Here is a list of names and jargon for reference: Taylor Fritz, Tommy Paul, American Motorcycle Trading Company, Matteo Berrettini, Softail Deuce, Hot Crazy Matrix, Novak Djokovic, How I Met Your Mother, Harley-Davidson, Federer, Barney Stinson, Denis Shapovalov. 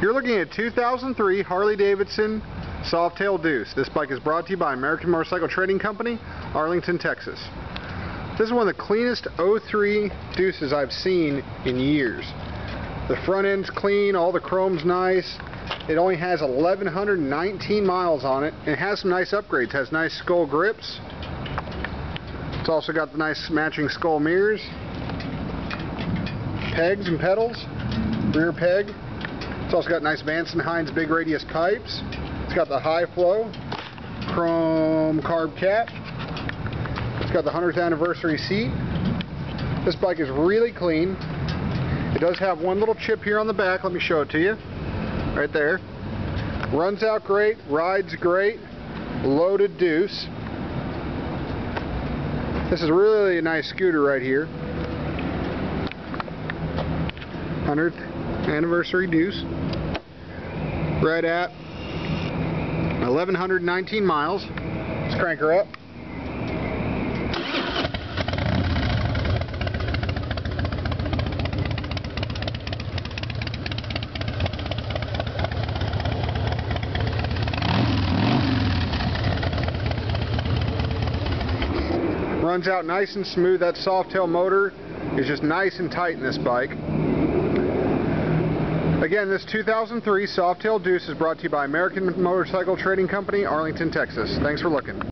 You're looking at 2003 Harley-Davidson Softail Deuce. This bike is brought to you by American Motorcycle Trading Company, Arlington, Texas. This is one of the cleanest 03 Deuces I've seen in years. The front end's clean, all the chrome's nice. It only has 1,119 miles on it. It has some nice upgrades. It has nice skull grips. It's also got the nice matching skull mirrors, pegs and pedals, rear peg. It's also got nice Vance & Hines big radius pipes. It's got the high flow, chrome carb cap. It's got the 100th anniversary seat. This bike is really clean. It does have one little chip here on the back. Let me show it to you. Right there. Runs out great, rides great, loaded Deuce. This is really a nice scooter right here. 100th anniversary Deuce. Right at 1,119 miles. Let's crank her up. Runs out nice and smooth. That Softail motor is just nice and tight in this bike. Again, this 2003 Softail Deuce is brought to you by American Motorcycle Trading Company, Arlington, Texas. Thanks for looking.